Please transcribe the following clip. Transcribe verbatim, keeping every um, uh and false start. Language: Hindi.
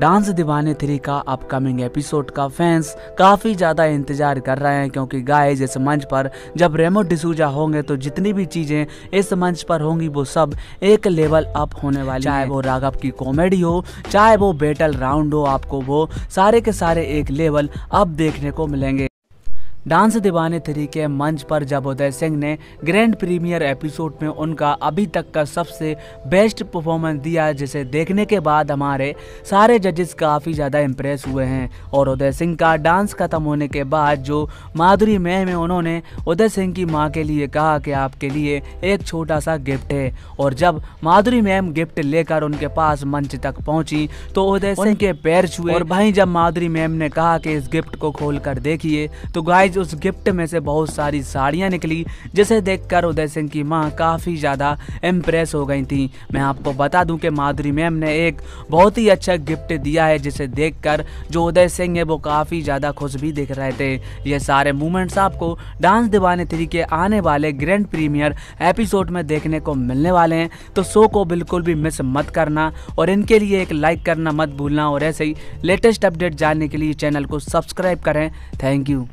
डांस दिवानी थ्री का अपकमिंग एपिसोड का फैंस काफ़ी ज़्यादा इंतज़ार कर रहे हैं, क्योंकि गाइस इस मंच पर जब रेमो डिसूजा होंगे तो जितनी भी चीज़ें इस मंच पर होंगी वो सब एक लेवल अप होने वाली, चाहे वो राघव की कॉमेडी हो, चाहे वो बैटल राउंड हो, आपको वो सारे के सारे एक लेवल अप देखने को मिलेंगे। डांस दिवानी थ्री के मंच पर जब उदय सिंह ने ग्रैंड प्रीमियर एपिसोड में उनका अभी तक का सबसे बेस्ट परफॉर्मेंस दिया, जिसे देखने के बाद हमारे सारे जजेस काफ़ी ज़्यादा इम्प्रेस हुए हैं। और उदय सिंह का डांस ख़त्म होने के बाद जो माधुरी में, में उन्होंने उदय सिंह की मां के लिए कहा कि आपके लिए एक छोटा सा गिफ्ट है, और जब माधुरी मैम गिफ्ट लेकर उनके पास मंच तक पहुँची तो उदय सिंह के पैर छुए। और भाई जब माधुरी मैम ने कहा कि इस गिफ्ट को खोल कर देखिए तो गाइस उस गिफ्ट में से बहुत सारी साड़ियां निकली, जिसे देखकर उदय सिंह की मां काफ़ी ज़्यादा इम्प्रेस हो गई थी। मैं आपको बता दूं कि माधुरी मैम ने एक बहुत ही अच्छा गिफ्ट दिया है, जिसे देखकर जो उदय सिंह है वो काफ़ी ज़्यादा खुश भी दिख रहे थे। ये सारे मूवमेंट्स आपको डांस दिवानी थ्री के आने वाले ग्रैंड प्रीमियर एपिसोड में देखने को मिलने वाले हैं, तो शो को बिल्कुल भी मिस मत करना और इनके लिए एक लाइक करना मत भूलना, और ऐसे ही लेटेस्ट अपडेट जानने के लिए चैनल को सब्सक्राइब करें। Thank you.